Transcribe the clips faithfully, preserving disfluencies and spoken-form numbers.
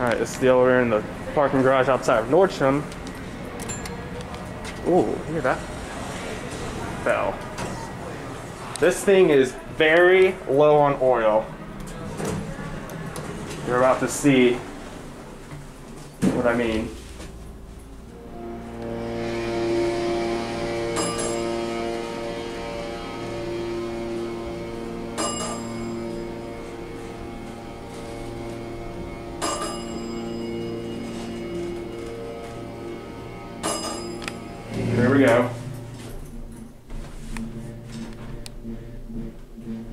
Alright, this is the elevator in the parking garage outside of Nordstrom. Ooh, hear that? Bell. This thing is very low on oil. You're about to see what I mean. There we go.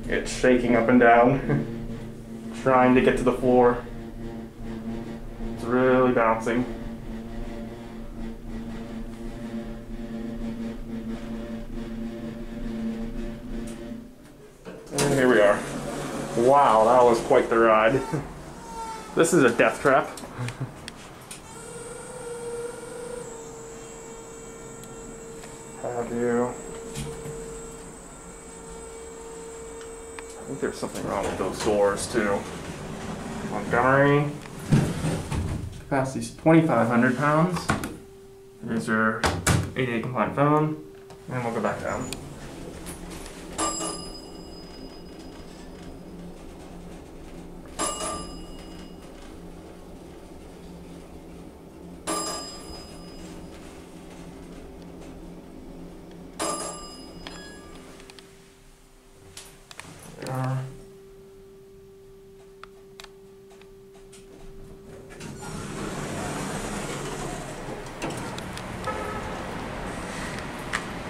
It's shaking up and down, trying to get to the floor. It's really bouncing. And here we are. Wow, that was quite the ride. This is a death trap. Have you? I think there's something wrong with those doors too. Montgomery. Capacity's twenty-five hundred pounds. There's your A D A compliant phone. And we'll go back down.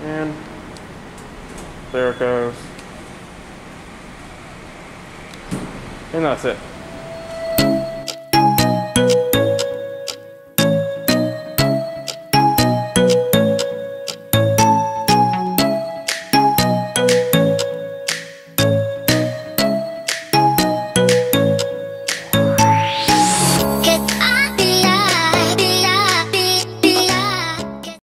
And there it goes. And that's it.